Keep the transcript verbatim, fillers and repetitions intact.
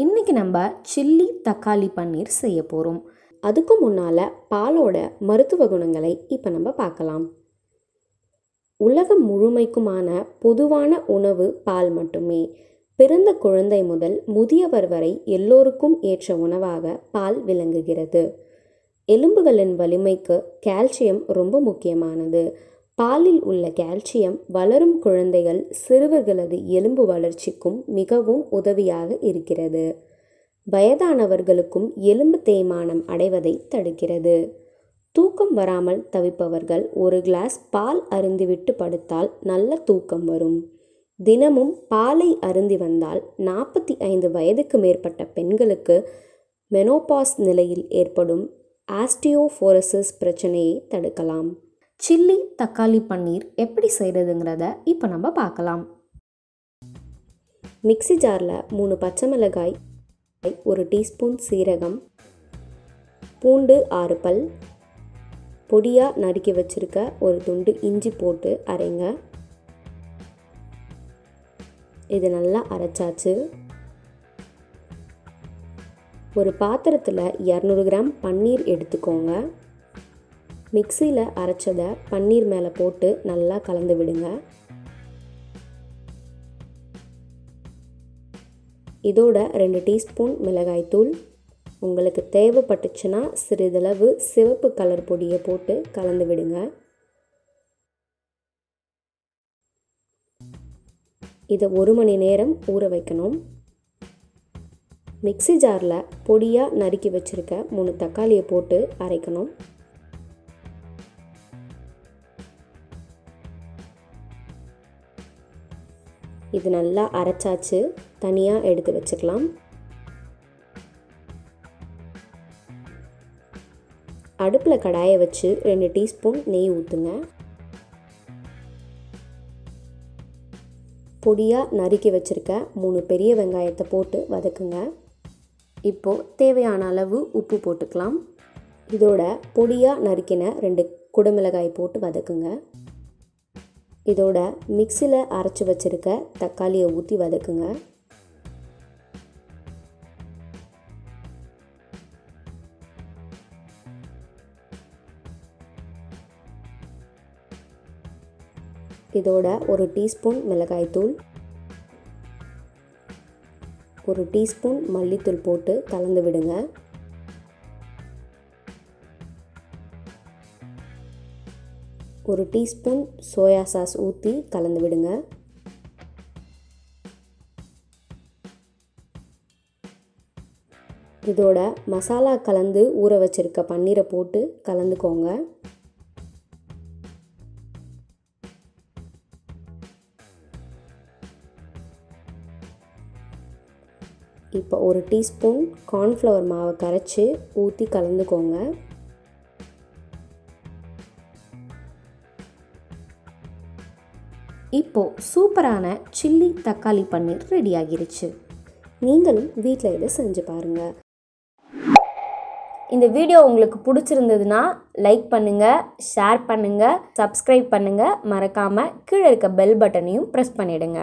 இன்னைக்கு நம்ம சில்லி தக்காளி பன்னீர் செய்ய போறோம். அதுக்கு முன்னால பாலோட மருத்துவ குணங்களை இப்ப நம்ம பார்க்கலாம். உலகம் முழுமைக்குமான பொதுவான உணவு பால் மட்டுமே. பிறந்த குழந்தை முதல் முதியவர் வரை எல்லோருக்கும் ஏற்ற உணவாக பால் விளங்குகிறது. எலும்புகளின் வலிமைக்கு கால்சியம் ரொம்ப முக்கியமானது. பாலில் உள்ள கால்சியம் வளரும் குழந்தைகள் சிறுவர்களது எலும்பு வளர்ச்சிக்கும் மிகவும் உதவியாக இருக்கிறது. வயதானவர்களுக்கும் எலும்பு தேய்மானம் அடைவதை தடுக்கிறது. தூக்கம் வராமல் தவிப்பவர்கள் ஒரு கிளாஸ் பால் அருந்திவிட்டு படுத்தால் நல்ல தூக்கம் வரும். தினமும் பாலை அருந்தி வந்தால் நாற்பத்தி ஐந்து வயதுக்கு மேற்பட்ட பெண்களுக்கு மெனோபாஸ் நிலையில் ஏற்படும் ஆஸ்டியோபோரோசிஸ் பிரச்சனையை தடுக்கலாம். சில்லி தக்காளி பன்னீர் எப்படி செய்கிறதுங்கிறத இப்போ நம்ம பார்க்கலாம். மிக்சி ஜாரில் மூணு பச்சை மிளகாய், ஒரு டீஸ்பூன் சீரகம், பூண்டு ஆறு பல், பொடியாக நறுக்கி வச்சுருக்க ஒரு துண்டு இஞ்சி போட்டு அரைங்க. இது நல்லா அரைச்சாச்சு. ஒரு பாத்திரத்தில் இரநூறு கிராம் பன்னீர் எடுத்துக்கோங்க. மிக்சியில் அரைச்சதை பன்னீர் மேலே போட்டு நல்லா கலந்து விடுங்க. இதோட ரெண்டு டீஸ்பூன் மிளகாய்த்தூள், உங்களுக்கு தேவைப்பட்டுச்சுன்னா சிறிதளவு சிவப்பு கலர் பொடியை போட்டு கலந்து விடுங்க. இதை ஒரு மணி நேரம் ஊற வைக்கணும். மிக்சி ஜாரில் பொடியாக நறுக்கி வச்சுருக்க மூணு தக்காளியை போட்டு அரைக்கணும். இது நல்லா அரைச்சாச்சு, தனியாக எடுத்து வச்சுக்கலாம். அடுப்பில் கடாயை வச்சு ரெண்டு டீஸ்பூன் நெய் ஊற்றுங்க. பொடியாக நறுக்கி வச்சுருக்க மூணு பெரிய வெங்காயத்தை போட்டு வதக்குங்க. இப்போது தேவையான அளவு உப்பு போட்டுக்கலாம். இதோட பொடியாக நறுக்கின ரெண்டு குடமிளகாய் போட்டு வதக்குங்க. இதோட மிக்சியில் அரைச்சி வச்சுருக்க தக்காளியை ஊற்றி வதக்குங்க. இதோட ஒரு டீஸ்பூன் மிளகாய்த்தூள், ஒரு டீஸ்பூன் மல்லித்தூள் போட்டு கலந்து விடுங்க. ஒரு டீஸ்பூன் சோயா சாஸ் ஊற்றி கலந்து விடுங்க. இதோட மசாலா கலந்து ஊற வச்சிருக்க பன்னீரை போட்டு கலந்துக்கோங்க. இப்போ ஒரு டீஸ்பூன் கார்ன்ஃப்ளவர் மாவை கரைச்சி ஊற்றி கலந்துக்கோங்க. இப்போது சூப்பரான சில்லி தக்காளி பன்னீர் ரெடி ஆகிருச்சு. நீங்களும் வீட்டில் இதை செஞ்சு பாருங்கள். இந்த வீடியோ உங்களுக்கு பிடிச்சிருந்ததுன்னா லைக் பண்ணுங்கள், ஷேர் பண்ணுங்கள், சப்ஸ்கிரைப் பண்ணுங்கள். மறக்காமல் கீழே இருக்க பெல் பட்டனையும் ப்ரெஸ் பண்ணிவிடுங்க.